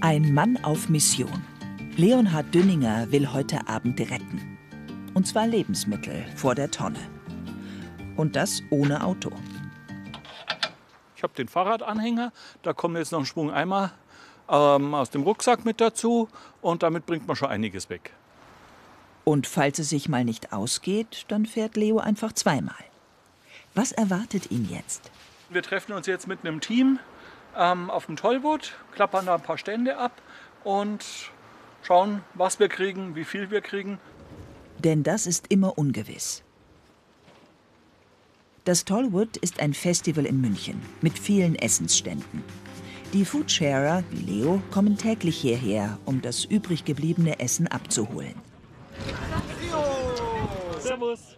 Ein Mann auf Mission. Leonhard Dünninger will heute Abend retten. Und zwar Lebensmittel vor der Tonne. Und das ohne Auto. Ich habe den Fahrradanhänger, da kommen jetzt noch ein Schwung Eimer aus dem Rucksack mit dazu. Und damit bringt man schon einiges weg. Und falls es sich mal nicht ausgeht, dann fährt Leo einfach zweimal. Was erwartet ihn jetzt? Wir treffen uns jetzt mit einem Team auf dem Tollboot, klappern da ein paar Stände ab und schauen, was wir kriegen, wie viel wir kriegen. Denn das ist immer ungewiss. Das Tollwood ist ein Festival in München mit vielen Essensständen. Die Foodsharer, wie Leo, kommen täglich hierher, um das übrig gebliebene Essen abzuholen. Servus.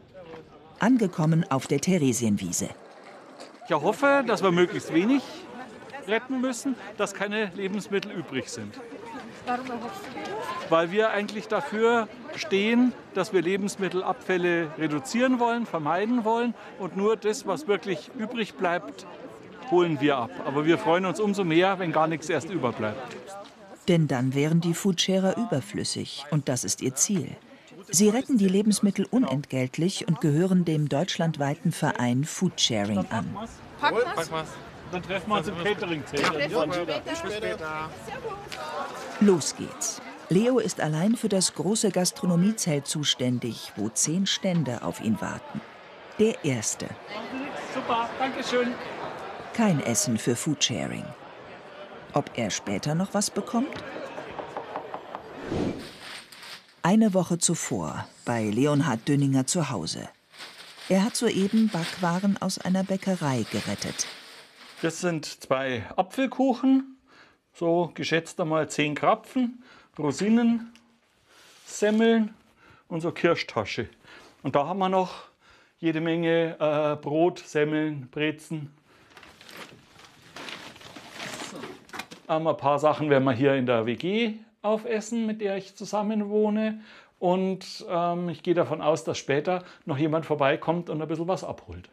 Angekommen auf der Theresienwiese. Ich hoffe, dass wir möglichst wenig retten müssen, dass keine Lebensmittel übrig sind. Warum hoffst du? Weil wir eigentlich dafür stehen, dass wir Lebensmittelabfälle reduzieren wollen, vermeiden wollen. Und nur das, was wirklich übrig bleibt, holen wir ab. Aber wir freuen uns umso mehr, wenn gar nichts erst überbleibt. Denn dann wären die Foodsharer überflüssig. Und das ist ihr Ziel. Sie retten die Lebensmittel unentgeltlich und gehören dem deutschlandweiten Verein Foodsharing an. Dann treffen wir uns im Catering-Zelt. Los geht's. Leo ist allein für das große Gastronomiezelt zuständig, wo 10 Stände auf ihn warten. Der erste. Super, danke schön. Kein Essen für Foodsharing. Ob er später noch was bekommt? Eine Woche zuvor bei Leonhard Dünninger zu Hause. Er hat soeben Backwaren aus einer Bäckerei gerettet. Das sind 2 Apfelkuchen, so geschätzt einmal 10 Krapfen, Rosinen, Semmeln und so Kirschtasche. Und da haben wir noch jede Menge Brot, Semmeln, Brezen. Ein paar Sachen werden wir hier in der WG aufessen, mit der ich zusammen wohne. Und ich gehe davon aus, dass später noch jemand vorbeikommt und ein bisschen was abholt.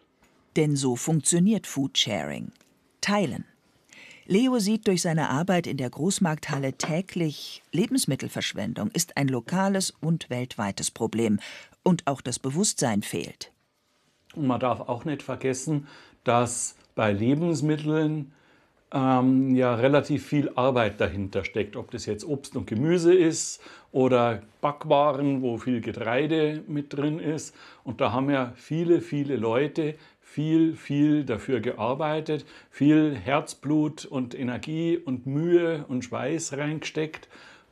Denn so funktioniert Foodsharing. Teilen. Leo sieht durch seine Arbeit in der Großmarkthalle täglich, Lebensmittelverschwendung ist ein lokales und weltweites Problem. Und auch das Bewusstsein fehlt. Und man darf auch nicht vergessen, dass bei Lebensmitteln ja relativ viel Arbeit dahinter steckt. Ob das jetzt Obst und Gemüse ist oder Backwaren, wo viel Getreide mit drin ist. Und da haben ja viele, viele Leute viel dafür gearbeitet, viel Herzblut und Energie und Mühe und Schweiß reingesteckt.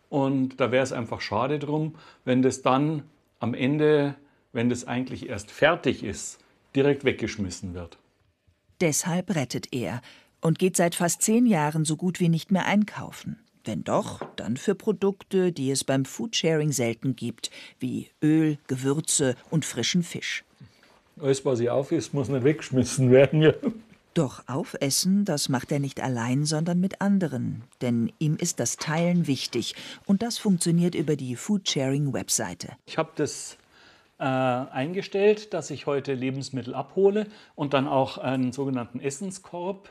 Und da wäre es einfach schade drum, wenn das dann am Ende, wenn das eigentlich erst fertig ist, direkt weggeschmissen wird. Deshalb rettet er und geht seit fast 10 Jahren so gut wie nicht mehr einkaufen. Wenn doch, dann für Produkte, die es beim Foodsharing selten gibt, wie Öl, Gewürze und frischen Fisch. Alles, was ich aufesse, muss nicht weggeschmissen werden. Ja. Doch aufessen, das macht er nicht allein, sondern mit anderen. Denn ihm ist das Teilen wichtig. Und das funktioniert über die Foodsharing-Webseite. Ich habe das eingestellt, dass ich heute Lebensmittel abhole und dann auch einen sogenannten Essenskorb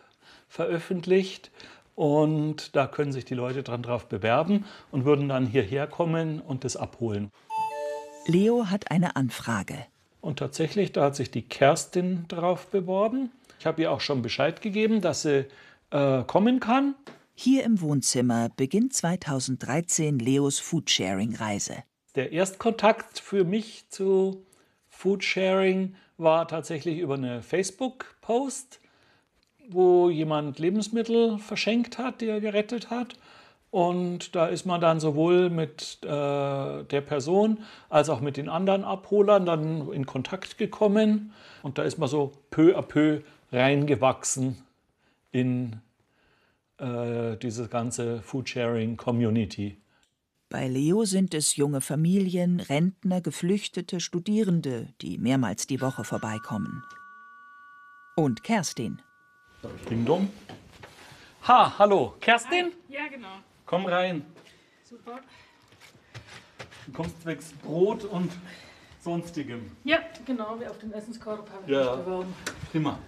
veröffentlicht. Und da können sich die Leute drauf bewerben und würden dann hierher kommen und das abholen. Leo hat eine Anfrage. Und tatsächlich, da hat sich die Kerstin drauf beworben. Ich habe ihr auch schon Bescheid gegeben, dass sie kommen kann. Hier im Wohnzimmer beginnt 2013 Leos Foodsharing-Reise. Der Erstkontakt für mich zu Foodsharing war tatsächlich über eine Facebook-Post, wo jemand Lebensmittel verschenkt hat, die er gerettet hat. Und da ist man dann sowohl mit der Person als auch mit den anderen Abholern dann in Kontakt gekommen. Und da ist man so peu à peu reingewachsen in diese ganze Foodsharing-Community. Bei Leo sind es junge Familien, Rentner, Geflüchtete, Studierende, die mehrmals die Woche vorbeikommen. Und Kerstin. Ding dong. Ha, hallo. Kerstin? Ja, genau. Komm rein. Super. Du kommst weg Brot und Sonstigem. Ja, genau, wie auf dem Essenskorb haben wir uns beworben. Prima.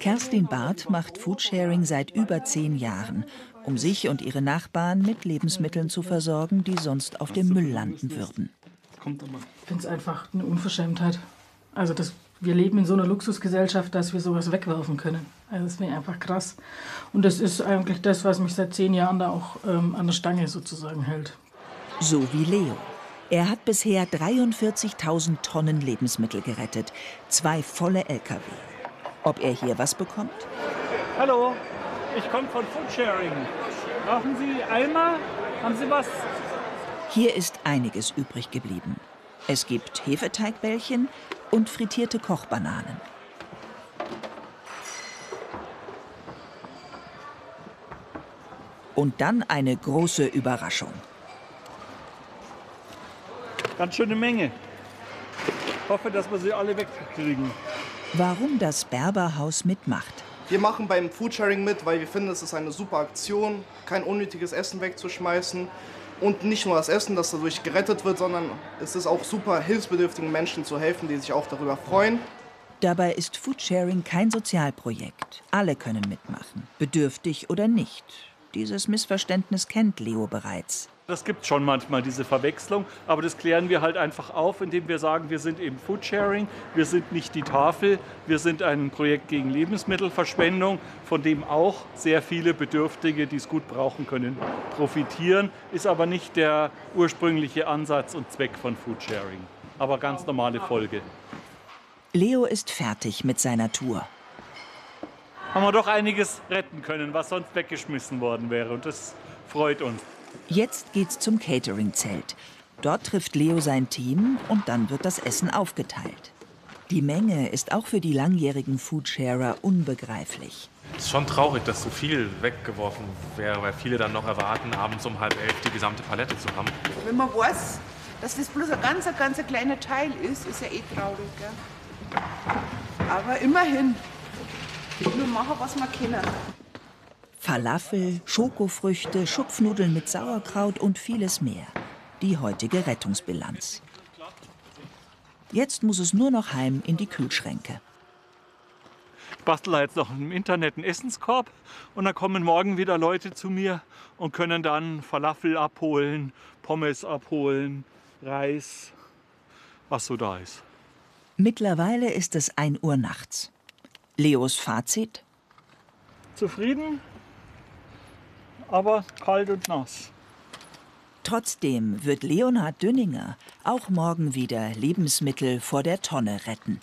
Kerstin Barth macht Foodsharing seit über 10 Jahren um sich und ihre Nachbarn mit Lebensmitteln zu versorgen, die sonst auf dem Müll landen würden. Ich finde es einfach eine Unverschämtheit. Also wir leben in so einer Luxusgesellschaft, dass wir sowas wegwerfen können. Also das wäre einfach krass. Und das ist eigentlich das, was mich seit 10 Jahren da auch an der Stange sozusagen hält. So wie Leo. Er hat bisher 43.000 Tonnen Lebensmittel gerettet. 2 volle LKW. Ob er hier was bekommt? Hallo, ich komme von Foodsharing. Brauchen Sie Eimer? Haben Sie was? Hier ist einiges übrig geblieben. Es gibt Hefeteigbällchen und frittierte Kochbananen. Und dann eine große Überraschung. Ganz schöne Menge. Ich hoffe, dass wir sie alle wegkriegen. Warum das Berberhaus mitmacht? Wir machen beim Foodsharing mit, weil wir finden, es ist eine super Aktion, kein unnötiges Essen wegzuschmeißen. Und nicht nur das Essen, das dadurch gerettet wird, sondern es ist auch super, hilfsbedürftigen Menschen zu helfen, die sich auch darüber freuen. Dabei ist Foodsharing kein Sozialprojekt. Alle können mitmachen, bedürftig oder nicht. Dieses Missverständnis kennt Leo bereits. Das gibt schon manchmal, diese Verwechslung, aber das klären wir halt einfach auf, indem wir sagen, wir sind eben Foodsharing, wir sind nicht die Tafel, wir sind ein Projekt gegen Lebensmittelverschwendung, von dem auch sehr viele Bedürftige, die es gut brauchen können, profitieren, ist aber nicht der ursprüngliche Ansatz und Zweck von Foodsharing, aber ganz normale Folge. Leo ist fertig mit seiner Tour. Haben wir doch einiges retten können, was sonst weggeschmissen worden wäre, und das freut uns. Jetzt geht's zum Catering-Zelt. Dort trifft Leo sein Team und dann wird das Essen aufgeteilt. Die Menge ist auch für die langjährigen Foodsharer unbegreiflich. Es ist schon traurig, dass so viel weggeworfen wäre, weil viele dann noch erwarten, abends um 22:30 die gesamte Palette zu haben. Wenn man weiß, dass das bloß ein ganz kleiner Teil ist, ist ja eh traurig, gell? Aber immerhin, nur machen, was wir können. Falafel, Schokofrüchte, Schupfnudeln mit Sauerkraut und vieles mehr. Die heutige Rettungsbilanz. Jetzt muss es nur noch heim in die Kühlschränke. Ich bastle jetzt noch im Internet einen Essenskorb und dann kommen morgen wieder Leute zu mir und können dann Falafel abholen, Pommes abholen, Reis, was so da ist. Mittlerweile ist es 1 Uhr nachts. Leos Fazit? Zufrieden? Aber kalt und nass. Trotzdem wird Leonhard Dünninger auch morgen wieder Lebensmittel vor der Tonne retten.